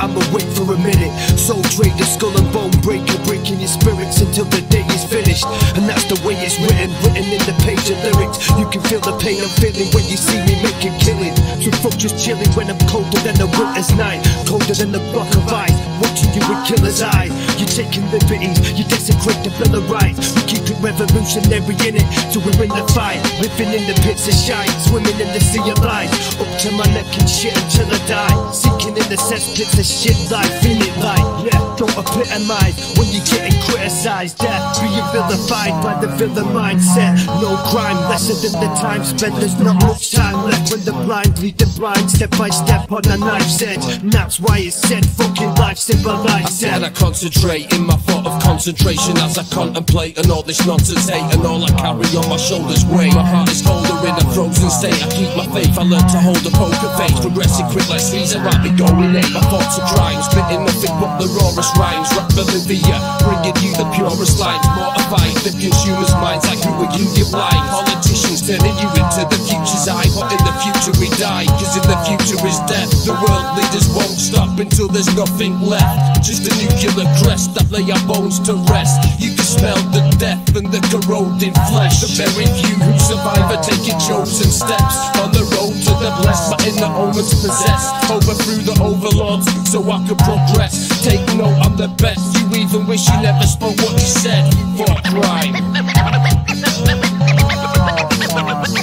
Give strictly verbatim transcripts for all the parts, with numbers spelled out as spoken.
I'm awake for a minute. Soul trader, skull and bone breaker, breaking your spirits until the day is finished. And that's the way it's written, written in the page of lyrics. You can feel the pain I'm feeling when you see me making killing. True folk just chilling when I'm colder than a winter's night, colder than the block of ice, watching you with killer's eyes. You're taking liberties, you desecrate the Bill of Rights. You keep it revolutionary in it, so we're in the fight, living in the pits of shite, swimming in the sea of lies, up to my neck in shit until I die, sinking in the cesspit. It's a shit life, in it like, yeah, don't epitomize when you're getting criticized, death, being vilified by the villain mindset, no crime, lesser than the time spent, there's not much time left when the blind lead the blind, step by step on a knife's edge, and that's why it's said, fucking life, symbolized. I said I concentrate in my thought of concentration as I contemplate, and all this nonsense hate, and all I carry on my shoulders weight, my heart is colder in a frozen state, I keep my faith, I learn to hold a poker face, progressing quick like Caesar, I be going late. My thoughts are crying, spitting nothing but the rawest rhymes. Rap Bolivia, bringing you the purest lines. Mortified the consumers' minds like who are you, you're blind. Politicians turning you into the future's eye. But in the future we die, cause in the future is death. The world leaders won't stop until there's nothing left. Just a nuclear crest that lay our bones to rest. You can smell the death and the corroding flesh. The very few who survive are taking chosen steps on the road to the blessed, but in the omens possessed. Overthrew the overlord so I could progress. Take note, I'm the best. You even wish you never spoke what you said. Fuck right. Let these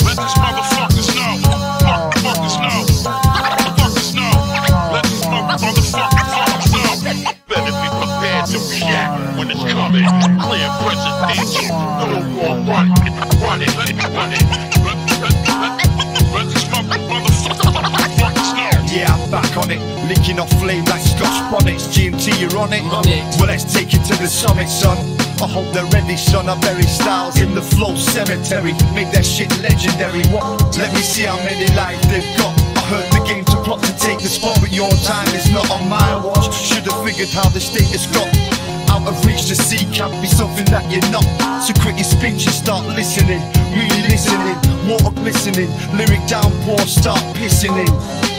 motherfuckers know. Motherfuckers know. Motherfuckers know. Let these motherfuckers know. Better be prepared to react when it's coming. Clear presidential. No more run it. Run it. Run it. Let these motherfuckers know. Yeah, I'm back on it. Licking off flame like Scotch bonnets. G M T, you're on it? On it. Well, let's take it to the summit, son. I hope they're ready, son. I bury styles in the flow cemetery. Make that shit legendary. What? Let me see how many lives they've got. I heard the game to plot to take the spot, but your time is not on my watch. Should've figured how the status got out of reach. To see can't be something that you're not. So quit your speech and start listening. Really listening. Water glistening. Lyric downpour, start pissing in.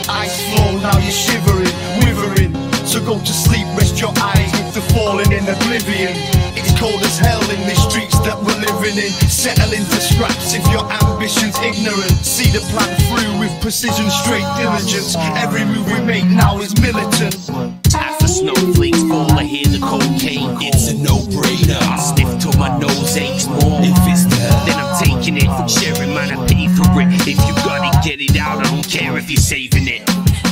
Ice flow, now you're shivering, withering. So go to sleep, rest your eyes after falling in oblivion. It's cold as hell in these streets that we're living in. Settling for scraps if your ambition's ignorant. See the plan through with precision, straight diligence. Every move we make now is militant. After snowflakes fall, I hear the cocaine. It's a no-brainer. I sniff till my nose aches more. If it's there, then I'm taking it. Sharing mine, I pay for it. If you got it, get it out. I don't care if you're saving it.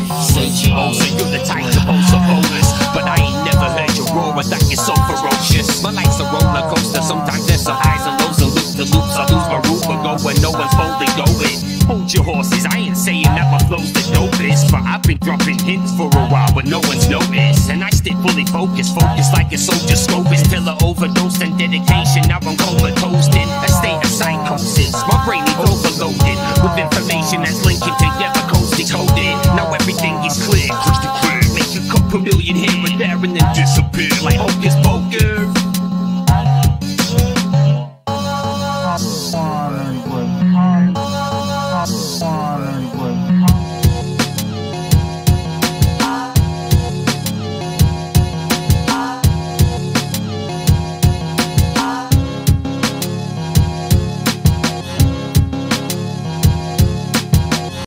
Oh, so you're the type to boast of bonus, but I ain't never heard your roar that is so ferocious. My life's a roller coaster, sometimes there's some highs and lows, and loop the loops. I lose my route, but go when no one's holding going. Hold your horses, I ain't saying that my flow's the dopest, but I've been dropping hints for a while, but no one's noticed. And I stay fully focused, focused like a soldier. Scope is pillar overdose and dedication. Now I'm going.